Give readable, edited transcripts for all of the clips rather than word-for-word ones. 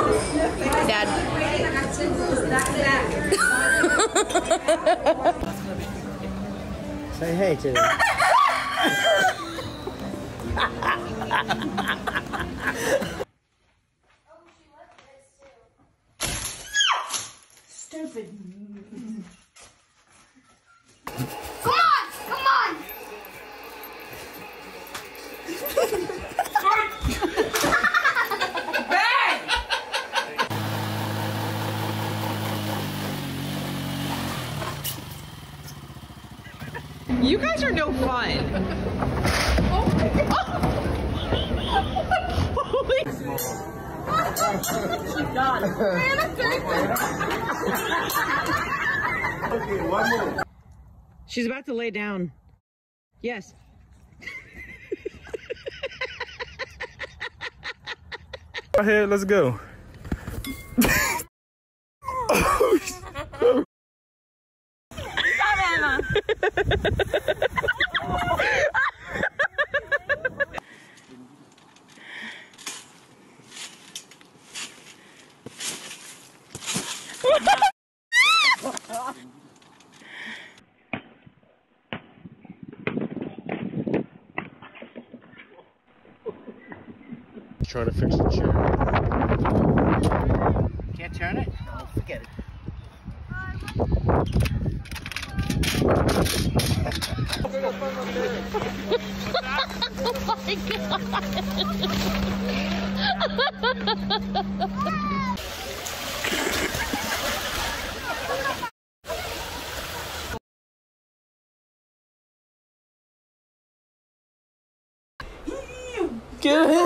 Dad. Say hey to them. Stupid. Come on! Come on! You guys are no fun. Oh my God. Okay, one more. She's about to lay down. Yes. Right here, let's go. Trying to fix the chair. Can't turn it? Oh, forget it. Oh my God. Get it.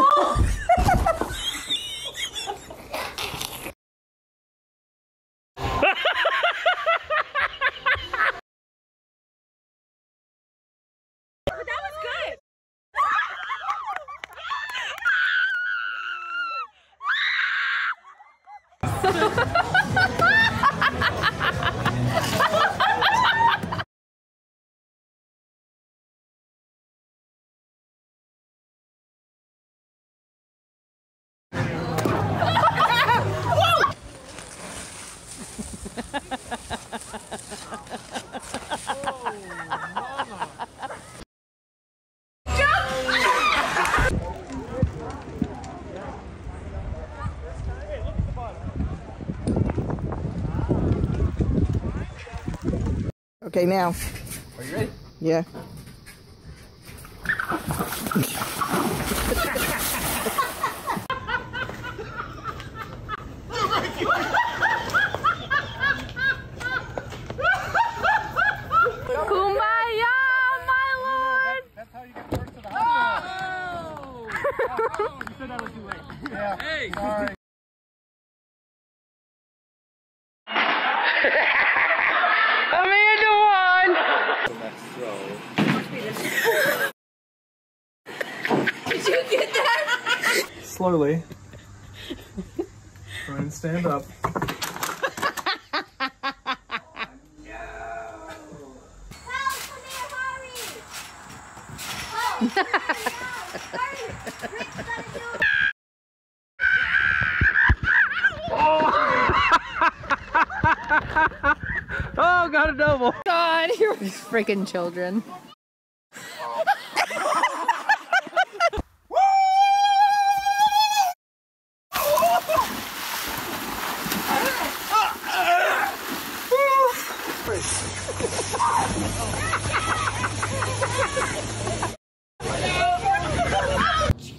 Okay, now. Are you ready? Yeah. Kumbaya, my lord! That's how you get first to the hospital. Oh! You said that was too late. Yeah. Hey! Sorry. Did you get that? Slowly. Try and stand up. Oh, got a double. God, you're these freaking children.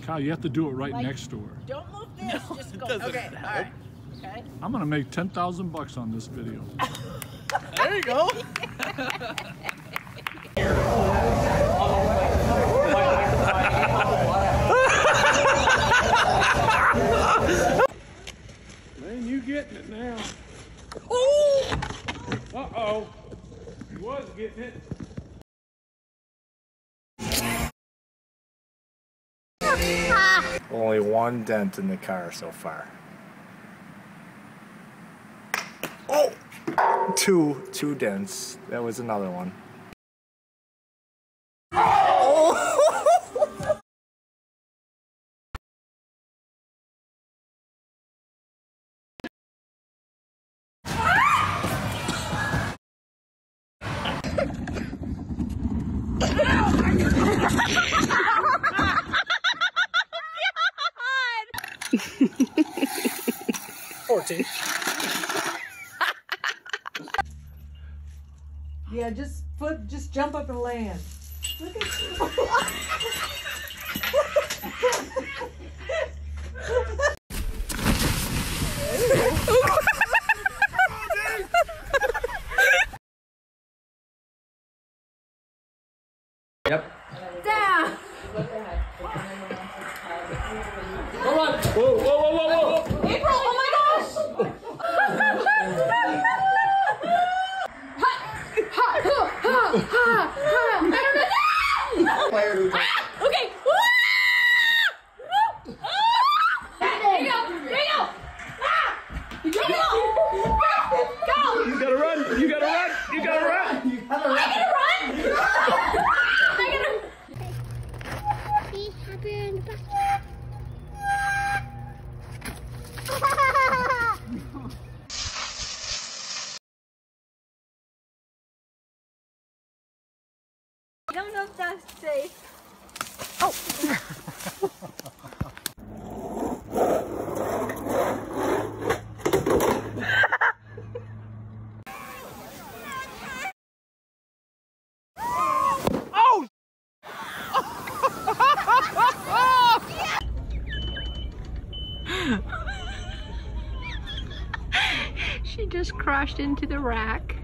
Kyle, you have to do it right next to her. Don't move this, no, just go. Okay, all right. Okay. I'm gonna make 10,000 bucks on this video. There you go. Man, you getting it now. Ooh! Uh-oh. You was getting it. Only one dent in the car so far. Oh! Two dents. That was another one. 14. Yeah, just jump up and land. Look at you. Yep. Down. Come on. Whoa, whoa, whoa, whoa, whoa. April, oh my gosh. I don't know. Ah, okay. There you go. There you go. Ah. You gotta go. Go. You gotta run. You gotta run. You gotta run. You gotta run. I don't know if that's safe. Oh! Oh! She just crashed into the rack.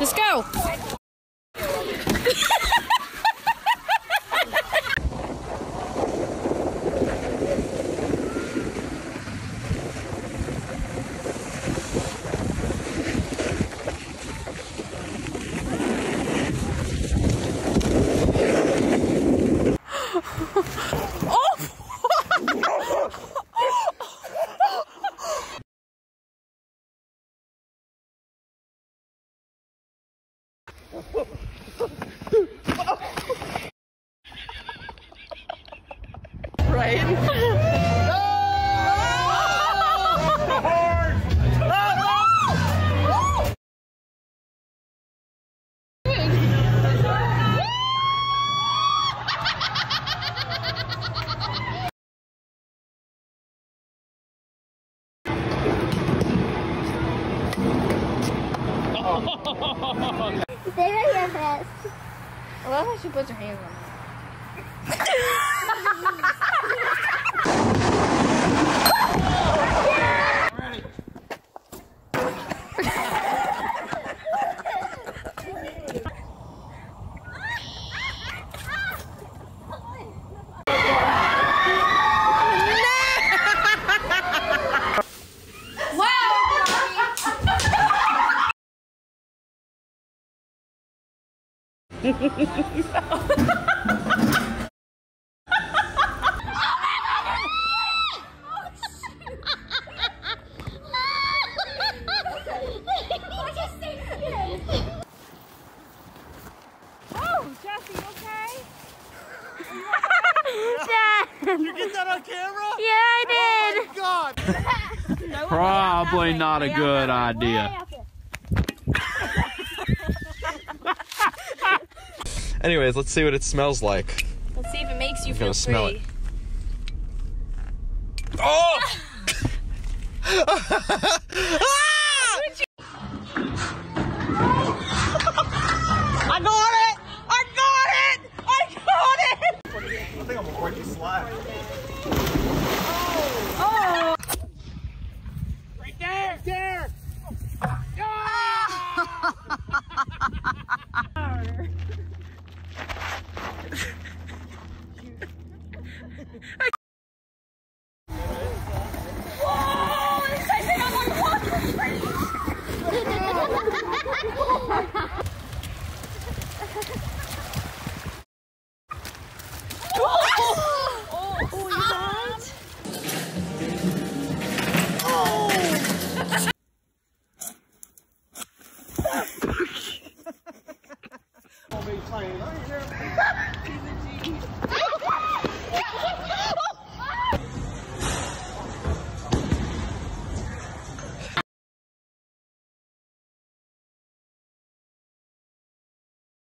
Let's go. Right? Hard! Oh! Oh! Oh! They were here first. I love how she puts her hands on me. Oh my God! Oh, Jesse, okay? Dad, you get that on camera? Yeah, I did. Oh my God! No, probably not a good idea. Anyways, let's see what it smells like. Let's see if it makes you feel free. Smell it. Oh!